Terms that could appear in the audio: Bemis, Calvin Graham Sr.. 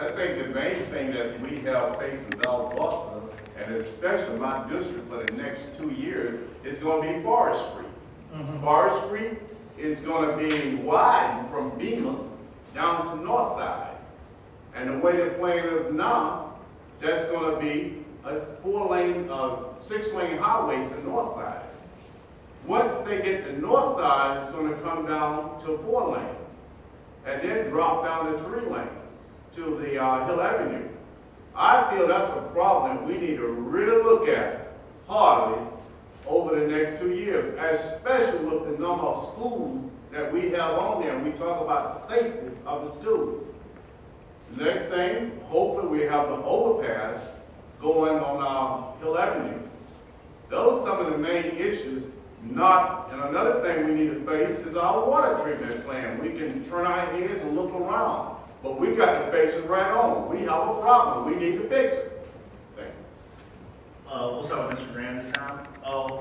I think the main thing that we have facing Valdosta, and especially my district for the next 2 years, is going to be forestry. Mm-hmm. Forestry is going to be widened from Bemis down to the north side. And the way the plan is now, that's going to be a six-lane highway to the north side. Once they get to the north side, it's going to come down to 4 lanes, and then drop down to 3 lanes to the Hill Avenue. I feel that's a problem we need to really look at hardly over the next 2 years, especially with the number of schools that we have on there. We talk about safety of the schools. Next thing, hopefully we have an overpass going on Hill Avenue. Those are some of the main issues. And another thing we need to face is our water treatment plan. We can turn our heads and look around, but we got to face it right on. We have a problem. We need to fix it. Thank you. We'll start with Mr. Graham this time.